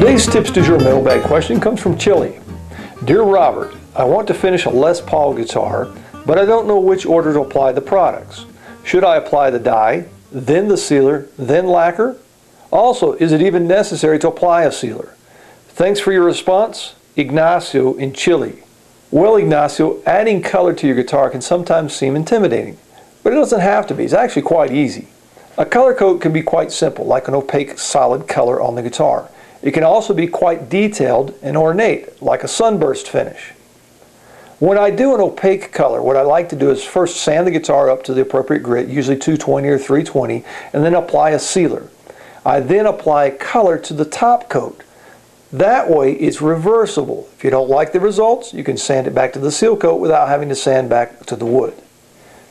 Today's Tips du Jour mailbag question comes from Chile. Dear Robert, I want to finish a Les Paul guitar, but I don't know which order to apply the products. Should I apply the dye, then the sealer, then lacquer? Also, is it even necessary to apply a sealer? Thanks for your response, Ignacio in Chile. Well, Ignacio, adding color to your guitar can sometimes seem intimidating, but it doesn't have to be. It's actually quite easy. A color coat can be quite simple, like an opaque solid color on the guitar. It can also be quite detailed and ornate, like a sunburst finish. When I do an opaque color, what I like to do is first sand the guitar up to the appropriate grit, usually 220 or 320, and then apply a sealer. I then apply color to the top coat. That way it's reversible. If you don't like the results, you can sand it back to the seal coat without having to sand back to the wood.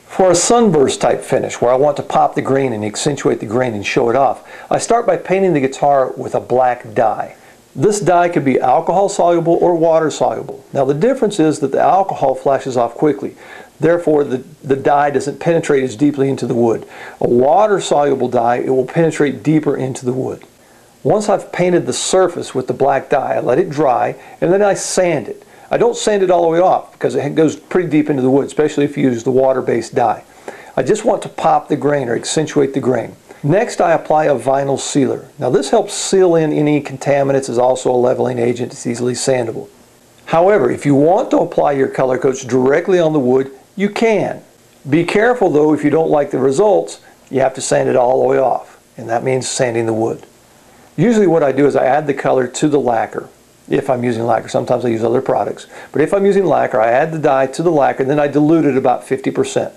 For a sunburst type finish, where I want to pop the green and accentuate the green and show it off, I start by painting the guitar with a black dye. This dye could be alcohol soluble or water soluble. Now the difference is that the alcohol flashes off quickly. Therefore, the dye doesn't penetrate as deeply into the wood. A water soluble dye, it will penetrate deeper into the wood. Once I've painted the surface with the black dye, I let it dry and then I sand it. I don't sand it all the way off because it goes pretty deep into the wood, especially if you use the water-based dye. I just want to pop the grain or accentuate the grain. Next, I apply a vinyl sealer. Now this helps seal in any contaminants. It's also a leveling agent. It's easily sandable. However, if you want to apply your color coats directly on the wood, you can. Be careful though, if you don't like the results, you have to sand it all the way off, and that means sanding the wood. Usually what I do is I add the color to the lacquer, if I'm using lacquer. Sometimes I use other products, but if I'm using lacquer, I add the dye to the lacquer, then I dilute it about 50%.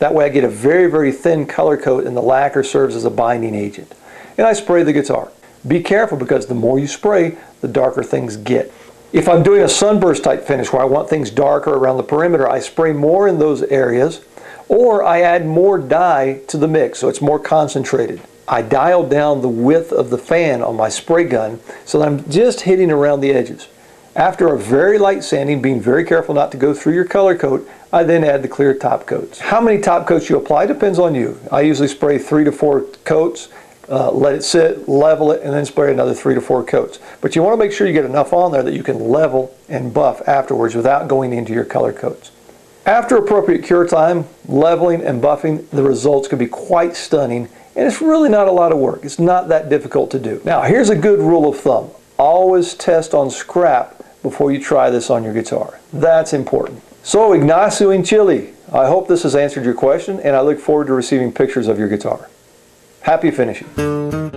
That way I get a very, very thin color coat and the lacquer serves as a binding agent. And I spray the guitar. Be careful because the more you spray, the darker things get. If I'm doing a sunburst type finish where I want things darker around the perimeter, I spray more in those areas, or I add more dye to the mix so it's more concentrated. I dial down the width of the fan on my spray gun so that I'm just hitting around the edges. After a very light sanding, being very careful not to go through your color coat, I then add the clear top coats. How many top coats you apply depends on you. I usually spray 3 to 4 coats, let it sit, level it, and then spray another 3 to 4 coats. But you want to make sure you get enough on there that you can level and buff afterwards without going into your color coats. After appropriate cure time, leveling and buffing, the results can be quite stunning, and it's really not a lot of work. It's not that difficult to do. Now, here's a good rule of thumb. Always test on scrap before you try this on your guitar. That's important. So, Ignacio in Chile, I hope this has answered your question, and I look forward to receiving pictures of your guitar. Happy finishing.